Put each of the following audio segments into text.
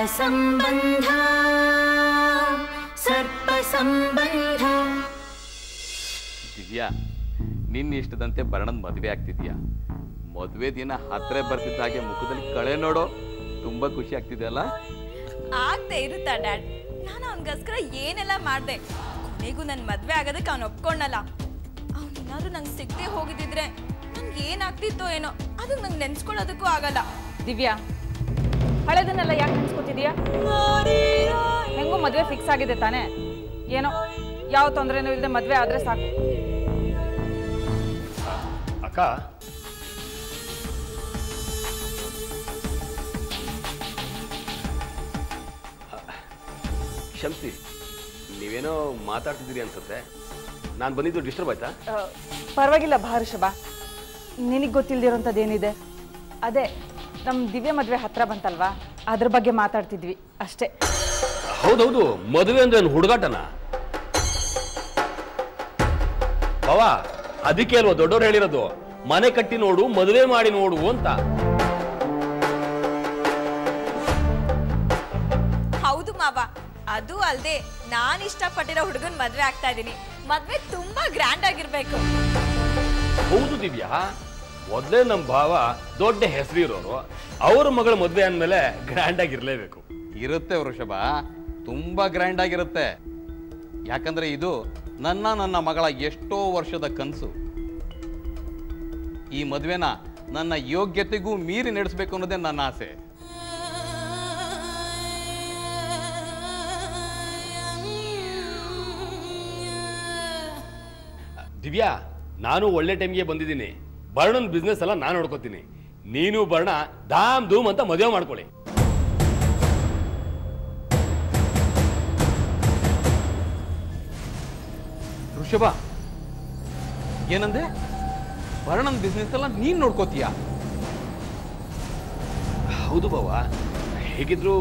सर्पसम्बन्धा सर्पसम्बन्ध ದಿವ್ಯಾ ನಿನ್ನಿಷ್ಟದಂತೆ ಭರಣದ ಮದುವೆ ಆಗ್ತಿದ್ಯಾ? ಮದುವೆ ದಿನ ಹತ್ರ ಬರ್ತಿದ್ದ ಹಾಗೆ ಮುಖದಲ್ಲಿ ಕಳೆ ನೋಡೋ, ತುಂಬಾ ಖುಷಿ ಆಗ್ತಿದೆ ಅಲ್ಲ? ಆಗ್ತೇ ಇರುತ್ತಾ ಡ್ಯಾಡ್, ನಾನು ಅವನಿಗೋಸ್ಕರ ಏನೆಲ್ಲ ಮಾಡಿದೆ. ಕೊನೆಗೂ ನನ್ನ ಮದುವೆ ಆಗೋದಕ್ಕೆ ಅವನು ಒಪ್ಕೊಂಡಲ್ಲ. ಅವನೇನಾದ್ರೂ ನಂಗೆ ಸಿಗದೆ ಹೋಗಿದ್ದಿದ್ರೆ ನಂಗೆ ಏನಾಗ್ತಿತ್ತೋ ಏನೋ, ಅದು ನಂಗೆ ನೆನ್ಸ್ಕೊಳ್ಳೋದಕ್ಕೂ ಆಗಲ್ಲ. ದಿವ್ಯಾ, ಹಳೆದನ್ನೆಲ್ಲ ಯಾಕೆ ನೆನ್ಸ್ಕೊತಿದ್ಯಾ? ಹೆಂಗೂ ಮದುವೆ ಫಿಕ್ಸ್ ಆಗಿದೆ ತಾನೆ? ಏನೋ ಯಾವ ತೊಂದರೆನೂ ಇಲ್ಲದೆ ಮದುವೆ ಆದ್ರೆ ಸಾಕು. ಅಕ್ಕ, ಕ್ಷಮಿಸಿ, ನೀವೇನೋ ಮಾತಾಡ್ತಿದ್ದೀರಿ ಅನ್ಸುತ್ತೆ. ನಾನು ಬಂದಿದ್ದು ಡಿಸ್ಟರ್ಬ್ ಆಯ್ತಾ? ಪರವಾಗಿಲ್ಲ ಭಾರ್ಷಭ, ನಿನಗೆ ಗೊತ್ತಿಲ್ದಿರೋಂಥದ್ದೇನಿದೆ. ಅದೇ ನಮ್ಮ ದಿವ್ಯ ಮದುವೆ ಹತ್ರ ಬಂತಲ್ವಾ, ಅದ್ರ ಬಗ್ಗೆ ಮಾತಾಡ್ತಿದ್ವಿ ಅಷ್ಟೇ. ಹೌದೌದು, ಮದುವೆ ಅಂದ್ರೆ ಹುಡುಗಾಟನ ಬಾವ? ಅದಕ್ಕೆ ಅಲ್ವಾ ದೊಡ್ಡವ್ರು ಹೇಳಿರೋದು, ಮನೆ ಕಟ್ಟಿ ನೋಡು, ಮದುವೆ ಮಾಡಿ ನೋಡು ಅಂತ. ಹೌದು ಮಾವ, ಅದು ಅಲ್ಲದೆ ನಾನು ಇಷ್ಟಪಟ್ಟಿರೋ ಹುಡುಗನ್ ಮದುವೆ ಆಗ್ತಾ ಇದ್ದೀನಿ. ಮದುವೆ ತುಂಬಾ ಗ್ರ್ಯಾಂಡ್ ಆಗಿರ್ಬೇಕು. ಹೌದು ದಿವ್ಯಾ, ಮೊದಲೇ ನಮ್ಮ ಭಾವ ದೊಡ್ಡ ಹೆಸರು ಇರೋರು, ಅವ್ರ ಮಗಳ ಮದುವೆ ಅಂದಮೇಲೆ ಗ್ರ್ಯಾಂಡ್ ಆಗಿರ್ಲೇಬೇಕು. ಇರುತ್ತೆ ವೃಷಭ, ತುಂಬಾ ಗ್ರ್ಯಾಂಡ್ ಆಗಿರುತ್ತೆ. ಯಾಕಂದ್ರೆ ಇದು ನನ್ನ ಮಗಳ ಎಷ್ಟೋ ವರ್ಷದ ಕನಸು. ಈ ಮದುವೆನ ನನ್ನ ಯೋಗ್ಯತೆಗೂ ಮೀರಿ ನಡೆಸಬೇಕು ಅನ್ನೋದೇ ನನ್ನ ಆಸೆ. ದಿವ್ಯಾ, ನಾನು ಒಳ್ಳೆ ಟೈಮ್ಗೆ ಬಂದಿದ್ದೀನಿ. ಬರ್ಣನ ಬಿಸ್ನೆಸ್ ಎಲ್ಲ ನಾನು ನೋಡ್ಕೋತೀನಿ. ನೀನು ಬರ್ಣ ಧಾಮ್ ಧೂಮ್ ಅಂತ ಮದುವೆ ಮಾಡ್ಕೊಳ್ಳಿ. ಋಷಭ, ಏನಂದೆ? ಬರ್ಣನ ಬಿಸ್ನೆಸ್ ಎಲ್ಲ ನೀನು ನೋಡ್ಕೋತೀಯ? ಹೌದು ಬಾವ, ಹೇಗಿದ್ರು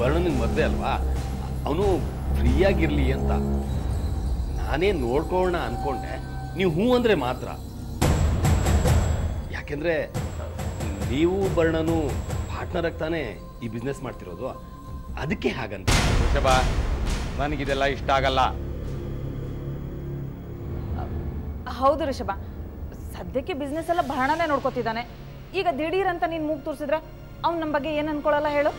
ಬರ್ಣನಿಗೆ ಮದುವೆ ಅಲ್ವಾ, ಅವನು ಫ್ರೀಯಾಗಿರ್ಲಿ ಅಂತ ನಾನೇ ನೋಡ್ಕೊಳ್ಳೋಣ ಅನ್ಕೊಂಡೆ. ನೀವು ಹೂ ಅಂದ್ರೆ ಮಾತ್ರ, ಯಾಕೆಂದ್ರೆ ನೀವು ಬರ್ಣನು ಪಾರ್ಟ್ನರ್ ಆಗ್ತಾನೆ ಈ ಬಿಸ್ನೆಸ್ ಮಾಡ್ತಿರೋದು, ಅದಕ್ಕೆ ಹಾಗಂತ. ಋಷಭ, ನನಗಿದೆಲ್ಲ ಇಷ್ಟ ಆಗಲ್ಲ. ಹೌದು ಋಷಭ, ಸದ್ಯಕ್ಕೆ ಬಿಸ್ನೆಸ್ ಎಲ್ಲ ಭರಣನೇ ನೋಡ್ಕೋತಿದ್ದಾನೆ. ಈಗ ದಿಢೀರ್ ಅಂತ ನೀನ್ ಮೂಗ್ ತೋರಿಸಿದ್ರೆ ಅವ್ನು ನಮ್ಮ ಬಗ್ಗೆ ಏನ್ ಅನ್ಕೊಳ್ಳಲ್ಲ ಹೇಳು?